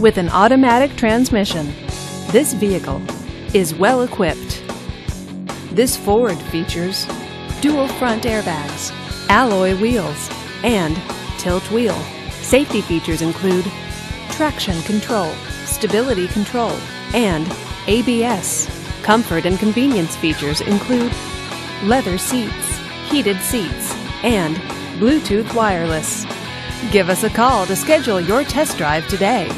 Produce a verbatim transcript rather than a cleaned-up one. with an automatic transmission. This vehicle is well equipped. This Ford features dual front airbags, alloy wheels, and tilt wheel. Safety features include traction control, stability control, and A B S. Comfort and convenience features include leather seats, heated seats, and Bluetooth wireless. Give us a call to schedule your test drive today.